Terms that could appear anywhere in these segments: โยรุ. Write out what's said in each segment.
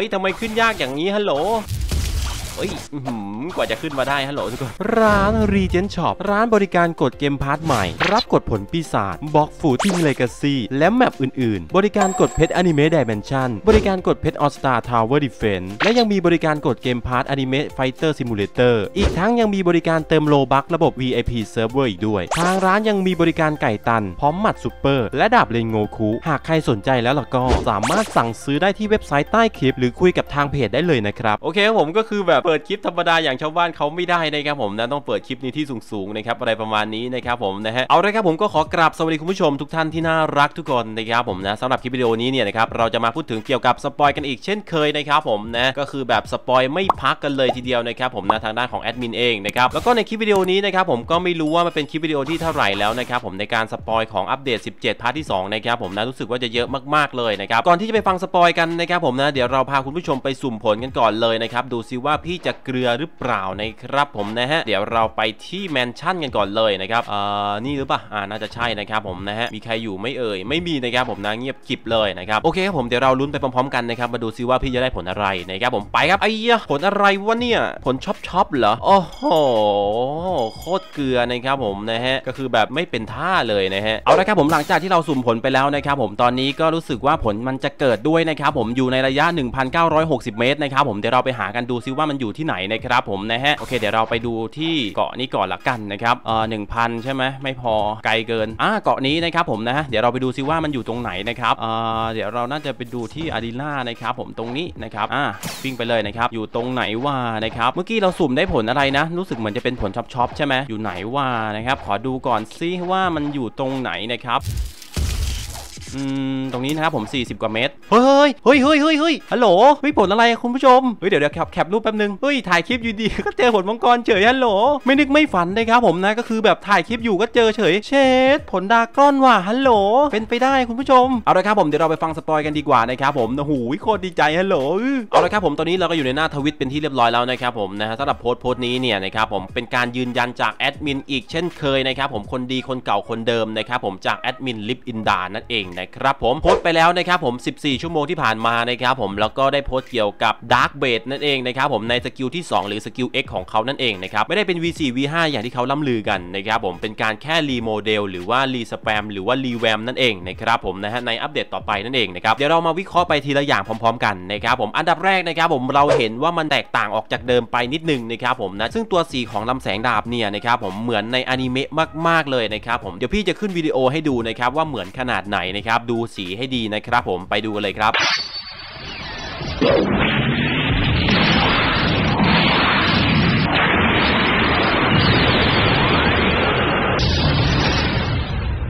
ฮ้ยทำไมขึ้นยากอย่างนี้ฮัลโหลเฮ้ยกว่าจะขึ้นมาได้ฮัลโหลทุกคนร้าน Regent Shop ร้านบริการกดเกมพาร์ทใหม่รับกดผลปีศาจบล็อกฟูทิ้งเลกาซีและแมปอื่นๆบริการกดเพชรอนิเมะไดเมนชั่นบริการกดเพชรออสตาทาวเวอร์ดิเฟนและยังมีบริการกดเกมพาร์ทอนิเมะไฟเตอร์ซิมูเลเตอร์อีกทั้งยังมีบริการเติมโลบัคระบบ VIP Server อีกด้วยทางร้านยังมีบริการไก่ตันพร้อมหมัดซูเปอร์และดาบเลนโงคุหากใครสนใจแล้วล่ะก็สามารถสั่งซื้อได้ที่เว็บไซต์ใต้คลิปหรือคุยกับทางเพจได้เลยนะครับโอเคผมก็คือแบบเปิดคลิปธรรมดาอย่างชาวบ้านเขาไม่ได้นะครับผมนะต้องเปิดคลิปนี้ที่สูงๆนะครับอะไรประมาณนี้นะครับผมนะฮะเอาละครับผมก็ขอกราบสวัสดีคุณผู้ชมทุกท่านที่น่ารักทุกคนนะครับผมนะสำหรับคลิปวิดีโอนี้เนี่ยนะครับเราจะมาพูดถึงเกี่ยวกับสปอยกันอีกเช่นเคยนะครับผมนะก็คือแบบสปอยไม่พักกันเลยทีเดียวนะครับผมนะทางด้านของแอดมินเองนะครับแล้วก็ในคลิปวิดีโอนี้นะครับผมก็ไม่รู้ว่ามันเป็นคลิปวิดีโอที่เท่าไหร่แล้วนะครับผมในการสปอยของอัปเดต 17 พาร์ทที่ 2 นะครับผมนะรู้สึกว่าจะเยอะมากๆเลยนะครับก่อนที่จะไปฟังสปอยกันนะครับผมนะเดี๋ยวเราพาคุณผู้ชมไปสุ่มผลกันก่อนเลยนะครับดูซิว่าพี่จะเกลือหรือเปล่านะครับผมนะฮะเดี๋ยวเราไปที่แมนชั่นกันก่อนเลยนะครับนี่หรือเปล่าน่าจะใช่นะครับผมนะฮะมีใครอยู่ไม่เอ่ยไม่มีนะครับผมนะเงียบกริบเลยนะครับโอเคครับผมเดี๋ยวเราลุ้นไปพร้อมๆกันนะครับมาดูซิว่าพี่จะได้ผลอะไรนะครับผมไปครับไอ้ยะผลอะไรวะเนี่ยผลช็อปเหรอโอ้โหโคตรเกลือนะครับผมนะฮะก็คือแบบไม่เป็นท่าเลยนะฮะเอาละครับผมหลังจากที่เราสุ่มผลไปแล้วนะครับผมตอนนี้ก็รู้สึกว่าผลมันจะเกิดด้วยนะครับผมอยู่ในระยะ 1960 เมตรนะครับผมเดี๋ยวเราไปหากันดูซิว่ามันอยู่ที่ไหนนะครับผมนะฮะโอเคเดี๋ยวเราไปดูที่เกาะนี้ก่อนละกันนะครับ1,000ใช่ไหมไม่พอไกลเกินเกาะนี้นะครับผมนะเดี๋ยวเราไปดูซิว่ามันอยู่ตรงไหนนะครับเดี๋ยวเราน่าจะไปดูที่อารีนานะครับผมตรงนี้นะครับวิ่งไปเลยนะครับอยู่ตรงไหนวะนะครับเมื่อกี้เราสุ่มได้ผลอะไรนะรู้สึกเหมือนจะเป็นผลช็อปใช่ไหมอยู่ไหนวะนะครับขอดูก่อนซิว่ามันอยู่ตรงไหนนะครับตรงนี้นะครับผม40กว่าเมตรเฮ้ยฮัลโหลไม่ผลอะไรคุณผู้ชมเฮ้ยเดี๋ยวแคปรูปแป๊บนึงเฮ้ยถ่ายคลิปอยู่ดีก็เจอผลมังกรเฉยฮัลโหลไม่นึกไม่ฝันนะครับผมนะก็คือแบบถ่ายคลิปอยู่ก็เจอเฉยเชดผลดากรอนว่ะฮัลโหลเป็นไปได้คุณผู้ชมเอาละครับผมเดี๋ยวเราไปฟังสปอยกันดีกว่านะครับผมนะหูยโคตรดีใจฮัลโหลเอาละครับผมตอนนี้เราก็อยู่ในหน้าทวิตเป็นที่เรียบร้อยแล้วนะครับผมนะสำหรับโพสต์นี้เนี่ยนะครับผมเป็นการยืนยันจากแอดมินอีกเช่นเคยนะครับผมคนดีคนเก่าคนเดิมนะครับผมจากแอดมินลิปอินดานั่นเองนะครับผมโพสต์ไปแล้วนะครับผม14ชั่วโมงที่ผ่านมานะครับผมแล้วก็ได้โพสต์เกี่ยวกับดาร์กเบดนั่นเองนะครับผมในสกิลที่2หรือสกิล X ของเขานั่นเองนะครับไม่ได้เป็น V4 V5 อย่างที่เขาล่ำลือกันนะครับผมเป็นการแค่รีโมเดลหรือว่ารีสแปมหรือว่ารีแวมนั่นเองนะครับผมนะฮะในอัปเดตต่อไปนั่นเองนะครับเดี๋ยวเรามาวิเคราะห์ไปทีละอย่างพร้อมๆกันนะครับผมอันดับแรกนะครับผมเราเห็นว่ามันแตกต่างออกจากเดิมไปนิดนึงนะครับผมนะซึ่งตัวสีของลำแสงดาบเนี่ยนะครับผมเหมือนในอนิเมะมากๆเลยนะครับผมเดี๋ยวพี่จะขึ้นวิดีโอให้ดูนะครับว่าเหมือนขนาดไหนนะครับดูสีให้ดีนะครับผมไปดูกันเลยครับ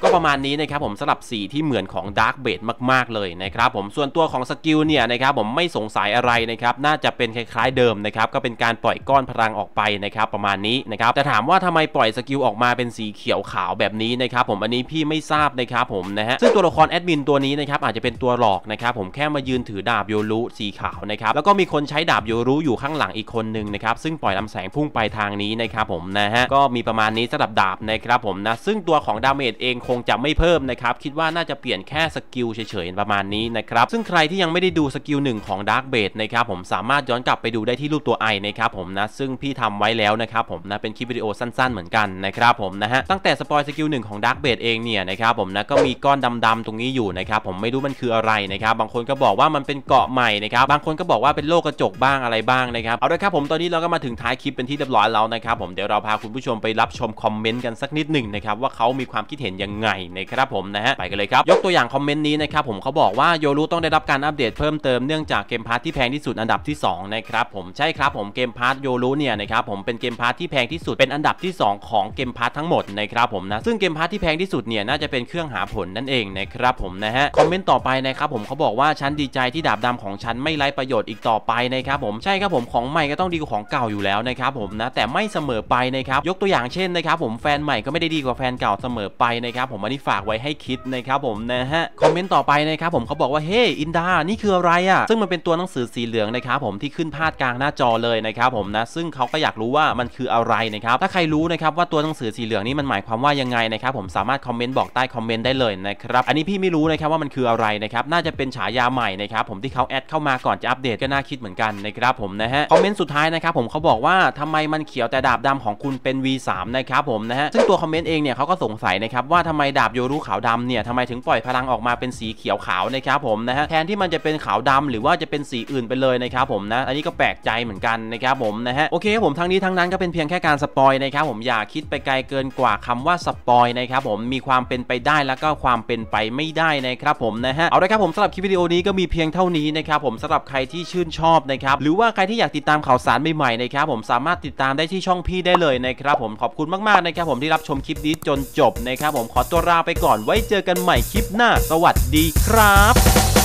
ก็ประมาณนี้นะครับผมสลับสีที่เหมือนของดาร์กเบดมากๆเลยนะครับผมส่วนตัวของสกิลเนี่ยนะครับผมไม่สงสัยอะไรนะครับน่าจะเป็นคล้ายๆเดิมนะครับก็เป็นการปล่อยก้อนพลังออกไปนะครับประมาณนี้นะครับแต่ถามว่าทำไมปล่อยสกิลออกมาเป็นสีเขียวขาวแบบนี้นะครับผมอันนี้พี่ไม่ทราบนะครับผมนะฮะซึ่งตัวละครแอดมินตัวนี้นะครับอาจจะเป็นตัวหลอกนะครับผมแค่มายืนถือดาบโยรุสีขาวนะครับแล้วก็มีคนใช้ดาบโยรุอยู่ข้างหลังอีกคนนึงนะครับซึ่งปล่อยลำแสงพุ่งไปทางนี้นะครับผมนะฮะก็มีประมาณนี้สำหรับดาบนะครับผมนะซึ่งตัวของดาเมจเองคงจะไม่เพิ่มนะครับคิดว่าน่าจะเปลี่ยนแค่สกิลเฉยๆประมาณนี้นะครับซึ่งใครที่ยังไม่ได้ดูสกิล1ของดาร์กเบดนะครับผมสามารถย้อนกลับไปดูได้ที่รูปตัวไอนะครับผมนะซึ่งพี่ทำไว้แล้วนะครับผมนะเป็นคลิปวิดีโอสั้นๆเหมือนกันนะครับผมนะฮะตั้งแต่สปอยสกิล1ของดาร์กเบดเองเนี่ยนะครับผมนะก็มีก้อนดำๆตรงนี้อยู่นะครับผมไม่รู้มันคืออะไรนะครับบางคนก็บอกว่ามันเป็นเกาะใหม่นะครับบางคนก็บอกว่าเป็นโลกกระจกบ้างอะไรบ้างนะครับเอาละครับผมตอนนี้เราก็มาถึงท้ายคลิปเป็นที่เรียบร้อยแล้วนะครับผมเดี๋ยวเราพาคุณผู้ชมไปรับชมคอมเมนต์กันสักนิดหนึ่งนะครับว่าเขามีความคิดเห็นยังไงนะครับผมนะฮะไปกันเลยครับยกตัวอย่างคอมเมนต์นี้นะครับผมเขาบอกว่าโยรุต้องได้รับการอัปเดตเพิ่มเติมเนื่องจากเกมพาร์ทที่แพงที่สุดอันดับที่2นะครับผมใช่ครับผมเกมพาร์ทโยรุเนี่ยนะครับผมเป็นเกมพาร์ทที่แพงที่สุดเป็นอันดับที่2ของเกมพาร์ททั้งหมดนะครับผมนะซึ่งเกมพาร์ทที่แพงที่สุดเนี่ยน่าจะเป็นเครื่องหาผลนั่นเองนะครับผมนะฮะคอมเมนต์ต่อไปนะครับผมเขาบอกว่าฉันดีใจที่ดาบดำของฉันไม่ไร้ประโยชน์อีกต่อไปนะครับผมใช่ครับผมของใหม่ก็ต้องดีกว่าของเก่าอยู่แล้วนะครับผมนะแต่ไม่เสมอไปนะครับยกตัวอย่างเช่นนะครับผมแฟนใหม่ก็ไม่ได้ดีกว่าแฟนเก่าเสมอไปนะครับผม ผมอันนี้ฝากไว้ให้คิดนะครับผมนะฮะคอมเมนต์ต่อไปนะครับผมเขาบอกว่าเฮ้ยอินดานี่คืออะไรอ่ะซึ่งมันเป็นตัวหนังสือสีเหลืองนะครับผมที่ขึ้นพาดกลางหน้าจอเลยนะครับผมนะซึ่งเขาก็อยากรู้ว่ามันคืออะไรนะครับถ้าใครรู้นะครับว่าตัวหนังสือสีเหลืองนี่มันหมายความว่ายังไงนะครับผมสามารถคอมเมนต์บอกใต้คอมเมนต์ได้เลยนะครับอันนี้พี่ไม่รู้นะครับว่ามันคืออะไรนะครับน่าจะเป็นฉายาใหม่นะครับผมที่เขาแอดเข้ามาก่อนจะอัปเดตก็น่าคิดเหมือนกันนะครับผมนะฮะคอมเมนต์สุดท้ายนะครับผมเขาบอกว่าทำไมมันเขียวแต่ดาบดำของคุณเป็น V3 นะครับผมนะฮะซึ่งตัวคอมเมนต์เองเนี่ยเขาก็สงสัยนะครับว่าทำไมดาบโยรุขาวดำเนี่ยทำไมถึงปล่อยพลังออกมาเป็นสีเขียวขาวนะครับผมนะฮะแทนที่มันจะเป็นขาวดำหรือว่าจะเป็นสีอื่นไปเลยนะครับผมนะอันนี้ก็แปลกใจเหมือนกันนะครับผมนะฮะโอเคผมทั้งนี้ทั้งนั้นก็เป็นเพียงแค่การสปอยนะครับผมอย่าคิดไปไกลเกินกว่าคำว่าสปอยนะครับผมมีความเป็นไปได้แล้วก็ความเป็นไปไม่ได้นะครับผมนะฮะเอาละครับผมสำหรับคลิปวิดีโอนี้ก็มีเพียงเท่านี้นะครับผมสำหรับใครที่ชื่นชอบนะครับหรือว่าใครที่อยากติดตามข่าวสารใหม่ๆนะครับผมสามารถติดตามได้ที่ช่องพี่ได้เลยนะครับผมขอบคุณมากๆนะครับผมที่รับชมคลิปนี้จนจบนะครับผมขอตัวลาไปก่อนไว้เจอกันใหม่คลิปหน้าสวัสดีครับ